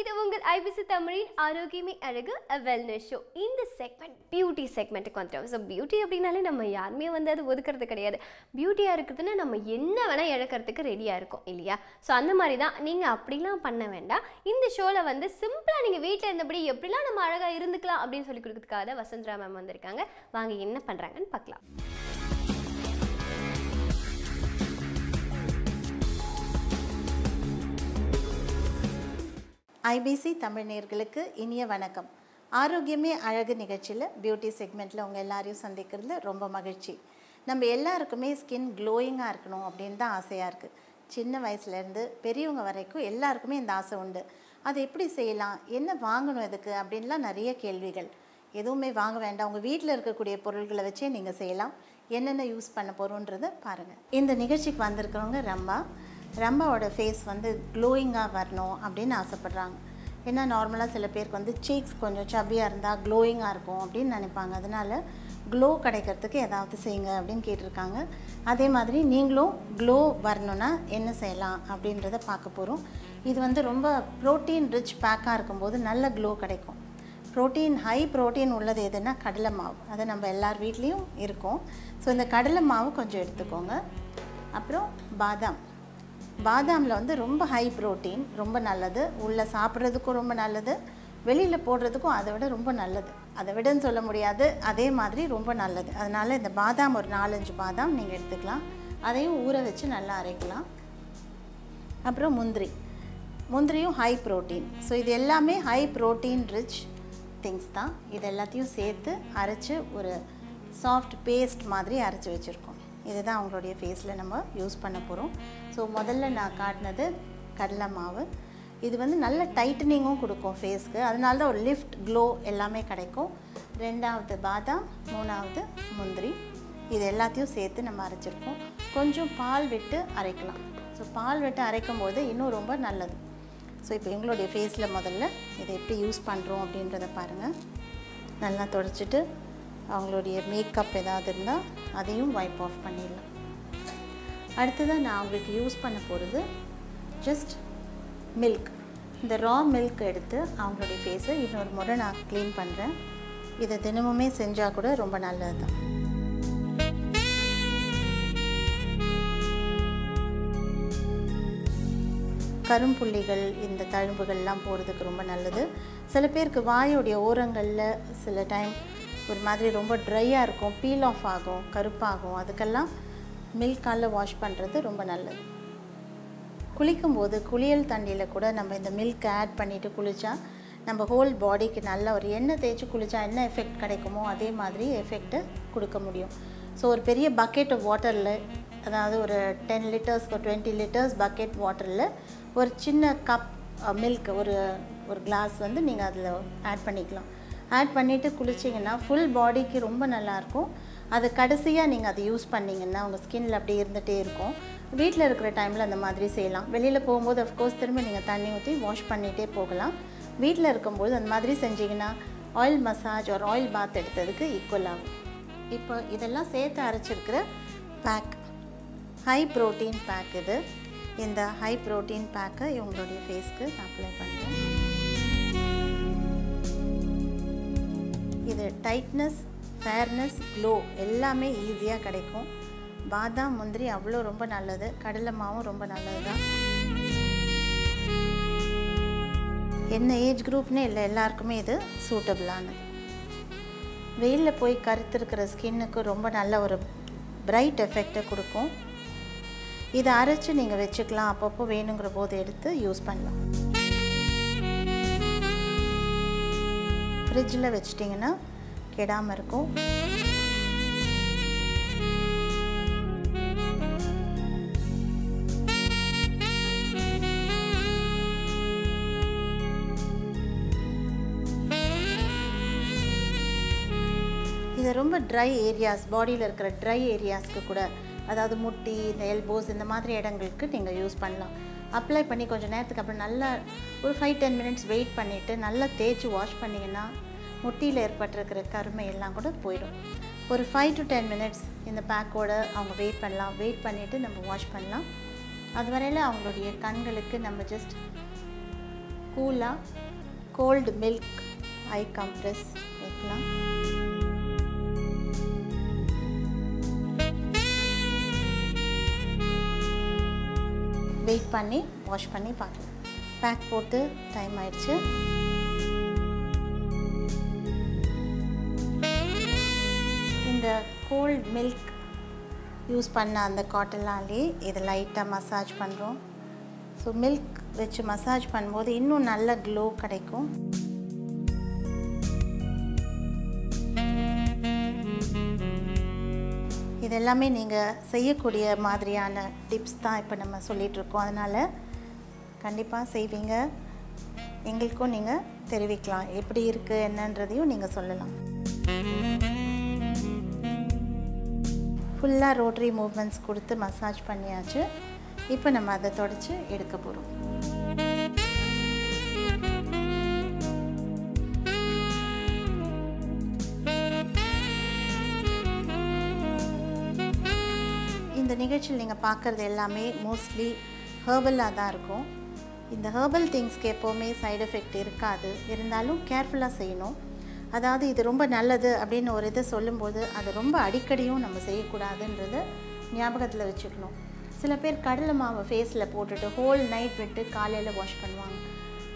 இது உங்கள் IBC தமிழின் ஆரோக்கியமே அழகு wellness show. இந்த செக்மெண்ட் பியூட்டி செக்மெண்ட்டுக்கு வந்துட்டோம். ஸோ பியூட்டி அப்படின்னாலே நம்ம யாருமே வந்து அது ஒதுக்கிறது கிடையாது. பியூட்டியாக இருக்கிறதுனா நம்ம என்ன வேணால் இழக்கிறதுக்கு ரெடியாக இருக்கும் இல்லையா? ஸோ அந்த மாதிரி தான், நீங்கள் அப்படிலாம் பண்ண வேண்டாம். இந்த ஷோவில் வந்து சிம்பிளாக நீங்கள் வீட்டில் இருந்தபடி எப்படிலாம் நம்ம அழகாக இருந்துக்கலாம் அப்படின்னு சொல்லி கொடுக்குறதுக்காக தான் வசந்தரா மேம் வந்திருக்காங்க. வாங்க என்ன பண்ணுறாங்கன்னு பார்க்கலாம். IBC தமிழ் நேயர்களுக்கு இனிய வணக்கம். ஆரோக்கியமே அழகு நிகழ்ச்சியில் பியூட்டி செக்மெண்ட்டில் உங்கள் எல்லாரையும் சந்திக்கிறதுல ரொம்ப மகிழ்ச்சி. நம்ம எல்லாருக்குமே ஸ்கின் க்ளோயிங்காக இருக்கணும் அப்படின்னு தான் ஆசையாக இருக்குது. சின்ன வயசுலேருந்து பெரியவங்க வரைக்கும் எல்லாருக்குமே இந்த ஆசை உண்டு. அது எப்படி செய்யலாம், என்ன வாங்கணும் இதுக்கு அப்படின்லாம் நிறைய கேள்விகள். எதுவுமே வாங்க வேண்டாம், உங்கள் வீட்டில் இருக்கக்கூடிய பொருட்களை வச்சே நீங்கள் செய்யலாம். என்னென்ன யூஸ் பண்ண போகிறோன்றதை பாருங்கள். இந்த நிகழ்ச்சிக்கு வந்திருக்கிறவங்க ரம்பாவோட ஃபேஸ் வந்து க்ளோயிங்காக வரணும் அப்படின்னு ஆசைப்பட்றாங்க. ஏன்னா நார்மலாக சில பேருக்கு வந்து சீக்ஸ் கொஞ்சம் சப்பியாக இருந்தால் க்ளோயிங்காக இருக்கும் அப்படின்னு நினைப்பாங்க. அதனால் க்ளோ கிடைக்கிறதுக்கு ஏதாவது செய்யுங்க அப்படின்னு கேட்டிருக்காங்க. அதே மாதிரி நீங்களும் க்ளோ வரணுன்னா என்ன செய்யலாம் அப்படின்றத பார்க்க போகிறோம். இது வந்து ரொம்ப ப்ரோட்டீன் ரிச் பேக்காக இருக்கும்போது நல்ல க்ளோ கிடைக்கும். ஹை ப்ரோட்டீன் உள்ளது எதுன்னா கடலை மாவு. அதை நம்ம எல்லார் வீட்லேயும் இருக்கும். ஸோ இந்த கடலை மாவு கொஞ்சம் எடுத்துக்கோங்க. அப்புறம் பாதாமில் வந்து ரொம்ப ஹை ப்ரோட்டீன், ரொம்ப நல்லது. உள்ளே சாப்பிட்றதுக்கும் ரொம்ப நல்லது, வெளியில் போடுறதுக்கும் அதை விட ரொம்ப நல்லது. அதை விடன்னு சொல்ல முடியாது, அதே மாதிரி ரொம்ப நல்லது. அதனால் இந்த பாதாம் ஒரு 4-5 பாதாம் நீங்கள் எடுத்துக்கலாம். அதையும் ஊற வச்சு நல்லா அரைக்கலாம். அப்புறம் முந்திரியும் ஹை ப்ரோட்டீன். ஸோ இது எல்லாமே ஹை ப்ரோட்டீன் ரிச் திங்ஸ் தான். இது எல்லாத்தையும் சேர்த்து அரைச்சி ஒரு சாஃப்ட் பேஸ்ட் மாதிரி அரைச்சி வச்சுருக்கோம். இதுதான் அவங்களுடைய ஃபேஸில் நம்ம யூஸ் பண்ண போகிறோம். ஸோ முதல்ல நான் காட்டினது கடலை மாவு. இது வந்து நல்ல டைட்டனிங்கும் கொடுக்கும் ஃபேஸ்க்கு. அதனால தான் ஒரு லிஃப்ட் க்ளோ எல்லாமே கிடைக்கும். 2வது பாதாம், 3வது முந்திரி. இது எல்லாத்தையும் சேர்த்து நம்ம அரைச்சிருக்கோம். கொஞ்சம் பால் விட்டு அரைக்கலாம். ஸோ பால் விட்டு அரைக்கும் போது இன்னும் ரொம்ப நல்லது. ஸோ இப்போ எங்களுடைய ஃபேஸில் முதல்ல இதை எப்படி யூஸ் பண்ணுறோம் அப்படின்றத பாருங்கள். நல்லா தொடச்சிட்டு அவங்களுடைய மேக்கப் ஏதாவது இருந்தால் அதையும் வைப் ஆஃப் பண்ணிடலாம். அடுத்ததான் நான் அவங்களுக்கு யூஸ் பண்ண போகிறது ஜஸ்ட் மில்க். இந்த ரா மில்க் எடுத்து அவங்களுடைய ஃபேஸை இன்னொரு முறை நான் க்ளீன் பண்ணுறேன். இதை தினமுமே செஞ்சால் கூட ரொம்ப நல்லது தான். கரும்புள்ளிகள் இந்த தழும்புகள்லாம் போகிறதுக்கு ரொம்ப நல்லது. சில பேருக்கு வாயுடைய ஓரங்களில் சில டைம் ஒரு மாதிரி ரொம்ப ட்ரையாக இருக்கும், பீல் ஆஃப் ஆகும், கருப்பாகும். அதுக்கெல்லாம் மில்கால் வாஷ் பண்ணுறது ரொம்ப நல்லது. குளிக்கும்போது குளியல் தண்ணியில் கூட நம்ம இந்த மில்க் ஆட் பண்ணிவிட்டு குளித்தா நம்ம ஹோல் பாடிக்கு நல்ல ஒரு எண்ணெய் தேய்ச்சி குளித்தா என்ன எஃபெக்ட் கிடைக்குமோ அதே மாதிரி எஃபெக்ட்டு கொடுக்க முடியும். ஸோ ஒரு பெரிய பக்கெட் வாட்டரில், அதாவது ஒரு 10 லிட்டர்ஸ் 20 லிட்டர்ஸ் பக்கெட் வாட்டரில் ஒரு சின்ன கப் மில்க், ஒரு கிளாஸ் வந்து நீங்கள் அதில் ஆட் பண்ணிக்கலாம். ஆட் பண்ணிவிட்டு குளிச்சிங்கன்னா ஃபுல் பாடிக்கு ரொம்ப நல்லாயிருக்கும். அது கடைசியாக நீங்கள் அதை யூஸ் பண்ணிங்கன்னா உங்கள் ஸ்கின்னில் அப்படியே இருந்துகிட்டே இருக்கும். வீட்டில் இருக்கிற டைமில் அந்த மாதிரி செய்யலாம். வெளியில் போகும்போது அஃப்கோர்ஸ் திரும்ப நீங்கள் தண்ணி ஊற்றி வாஷ் பண்ணிகிட்டே போகலாம். வீட்டில் இருக்கும்போது அந்த மாதிரி செஞ்சிங்கன்னா ஆயில் மசாஜ் ஒரு ஆயில் பாத் எடுத்ததுக்கு ஈக்குவல் ஆகும். இப்போ இதெல்லாம் சேர்த்து அரைச்சிருக்கிற பேக் ஹை ப்ரோட்டீன் பேக். இது இந்த ஹை ப்ரோட்டீன் பேக்கை இவங்களுடைய ஃபேஸ்க்கு நான் அப்ளை பண்ணுறேன். இது டைட்னஸ், ஃபேர்னஸ், க்ளோ எல்லாமே ஈஸியாக கிடைக்கும். பாதாம், முந்திரி அவ்வளோ ரொம்ப நல்லது. கடலை மாவும் ரொம்ப நல்லது தான். என்ன ஏஜ் குரூப்னே இல்லை, எல்லாருக்குமே இது சூட்டபிளானது. வெயிலில் போய் கருத்திருக்கிற ஸ்கின்னுக்கு ரொம்ப நல்ல ஒரு பிரைட் எஃபெக்டை கொடுக்கும். இதை அரைச்சி நீங்கள் வச்சுக்கலாம். அப்பப்போ வேணுங்கிற போது எடுத்து யூஸ் பண்ணலாம். ஃப்ரிட்ஜில் வச்சிட்டிங்கன்னா கெடாமல் இருக்கும். இதை ரொம்ப ட்ரை ஏரியாஸ், பாடியில் இருக்கிற ட்ரை ஏரியாஸ்க்கு கூட, அதாவது முட்டி, இந்த எல்போஸ் இந்த மாதிரி இடங்களுக்கு நீங்கள் யூஸ் பண்ணலாம். அப்ளை பண்ணி கொஞ்சம் நேரத்துக்கு அப்புறம் நல்லா ஒரு 5-10 மினிட்ஸ் வெயிட் பண்ணிவிட்டு நல்லா தேய்ச்சி வாஷ் பண்ணிங்கன்னா முட்டியில் ஏற்பட்டிருக்கிற கருமை எல்லாம் கூட போயிடும். ஒரு 5-10 மினிட்ஸ் இந்த பேக்கோடு அவங்க வெயிட் பண்ணலாம். வெயிட் பண்ணிவிட்டு நம்ம வாஷ் பண்ணலாம். அது வரையில் அவங்களுடைய கண்களுக்கு நம்ம ஜஸ்ட் கூலா கோல்ட் மில்க் ஐ கம்ப்ரஸ் வைக்கலாம். வெயிட் பண்ணி வாஷ் பண்ணி பார்க்கலாம். பேக் போட்டு டைம் ஆயிடுச்சு. இந்த கோல்ட் மில்க் யூஸ் பண்ண அந்த காட்டனாலே இதை லைட்டாக மசாஜ் பண்ணுறோம். ஸோ மில்க் வச்சு மசாஜ் பண்ணும்போது இன்னும் நல்ல க்ளோ கிடைக்கும். இதெல்லாமே நீங்கள் செய்யக்கூடிய மாதிரியான டிப்ஸ் தான் இப்போ நம்ம சொல்லிகிட்ருக்கோம். அதனால் கண்டிப்பாக செய்வீங்க. எங்களுக்கும் நீங்கள் தெரிவிக்கலாம், எப்படி இருக்குது என்னன்றதையும் நீங்கள் சொல்லலாம். ஃபுல்லாக ரோட்டரி மூவ்மெண்ட்ஸ் கொடுத்து மசாஜ் பண்ணியாச்சு. இப்போ நம்ம அதை தொடச்சி எடுக்க போகிறோம். இந்த நிகழ்ச்சியில் நீங்கள் பார்க்குறது எல்லாமே மோஸ்ட்லி ஹெர்பலாக தான் இருக்கும். இந்த ஹெர்பல் திங்ஸ்க்கு எப்போவுமே சைடு எஃபெக்ட் இருக்காது. இருந்தாலும் கேர்ஃபுல்லாக செய்யணும். அதாவது இது ரொம்ப நல்லது அப்படின்னு ஒரு இதை சொல்லும்போது அது ரொம்ப அடிக்கடியும் நம்ம செய்யக்கூடாதுன்றதை ஞாபகத்தில் வச்சுக்கணும். சில பேர் கடலை மாவை ஃபேஸில் போட்டுட்டு ஹோல் நைட் விட்டு காலையில் வாஷ் பண்ணுவாங்க.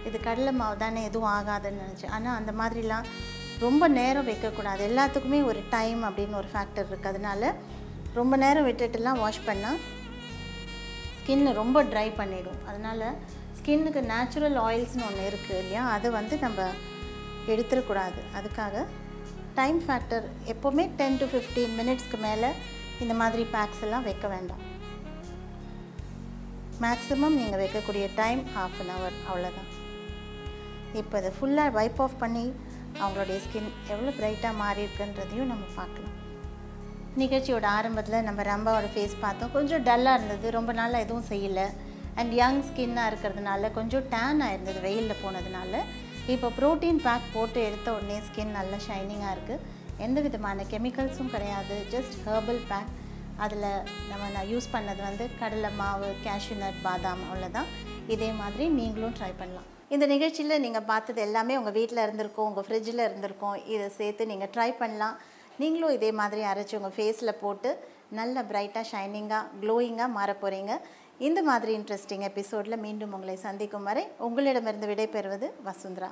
இது கடலை மாவு தானே, எதுவும் ஆகாதுன்னு நினச்சி. ஆனால் அந்த மாதிரிலாம் ரொம்ப நேரம் வைக்கக்கூடாது. எல்லாத்துக்குமே ஒரு டைம் அப்படின்னு ஒரு ஃபேக்டர் இருக்குது. அதனால ரொம்ப நேரம் விட்டுட்டுலாம் வாஷ் பண்ணால் ஸ்கின்னை ரொம்ப ட்ரை பண்ணிவிடும். அதனால் ஸ்கின்னுக்கு நேச்சுரல் ஆயில்ஸ்னு ஒன்று இருக்குது இல்லையா, அதை வந்து நம்ம எடுத்துடக்கூடாது. அதுக்காக டைம் ஃபேக்டர் எப்போவுமே 10 to 15 மினிட்ஸ்க்கு மேலே இந்த மாதிரி பேக்ஸ் எல்லாம் வைக்க வேண்டாம். மேக்ஸிமம் நீங்கள் வைக்கக்கூடிய டைம் ½ hour, அவ்வளோதான். இப்போ இதை ஃபுல்லாக வைப் ஆஃப் பண்ணி அவங்களுடைய ஸ்கின் எவ்வளோ பிரைட்டாக மாறி இருக்குன்றதையும் நம்ம பார்க்கலாம். நிகழ்ச்சியோட ஆரம்பத்தில் நம்ம ரம்பாவோட ஃபேஸ் பார்த்தோம். கொஞ்சம் டல்லாக இருந்தது, ரொம்ப நாளாக எதுவும் செய்யலை. அண்ட் யங் ஸ்கின்னாக இருக்கிறதுனால கொஞ்சம் டேன் ஆகிருந்தது வெயிலில் போனதுனால. இப்போ ப்ரோட்டீன் பேக் போட்டு எடுத்த உடனே ஸ்கின் நல்லா ஷைனிங்காக இருக்குது. எந்த விதமான கெமிக்கல்ஸும் கிடையாது, ஜஸ்ட் ஹெர்பல் பேக். அதில் நான் யூஸ் பண்ணது வந்து கடலை மாவு, கேஷ்யூநட், பாதாம், அவ்வளோதான். இதே மாதிரி நீங்களும் ட்ரை பண்ணலாம். இந்த நிகழ்ச்சியில் நீங்கள் பார்த்தது எல்லாமே உங்கள் வீட்டில் இருந்திருக்கும், உங்கள் ஃப்ரிட்ஜில் இருந்திருக்கும். இதை சேர்த்து நீங்கள் ட்ரை பண்ணலாம். நீங்களும் இதே மாதிரி அரைச்சி உங்கள் ஃபேஸில் போட்டு நல்ல பிரைட்டாக, ஷைனிங்காக, க்ளோயிங்காக மாற போகிறீங்க. இந்த மாதிரி இன்ட்ரெஸ்டிங் எபிசோடில் மீண்டும் உங்களை சந்திக்கும் வரை உங்களிடமிருந்து விடைபெறுவது வசுந்தரா.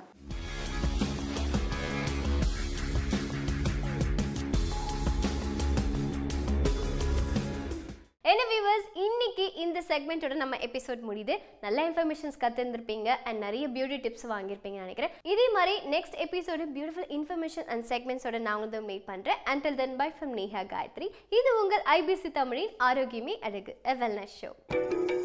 என்ன வியூவர்ஸ், இன்னைக்கு இந்த செக்மெண்ட்டோட நம்ம எபிசோட் முடியுது. நல்ல இன்ஃபர்மேஷன்ஸ் கற்றுந்துருப்பீங்க அண்ட் நிறைய பியூட்டி டிப்ஸ் வாங்கியிருப்பீங்கன்னு நினைக்கிறேன். இதே மாதிரி next episode beautiful information and செக்மெண்ட்ஸோட நான் வந்து மீட் பண்ணுறேன். Until then bye from Neha Gayathri. இது உங்கள் IBC தமிழின் ஆரோக்கியமே அழகு எவெல்னஸ் ஷோ.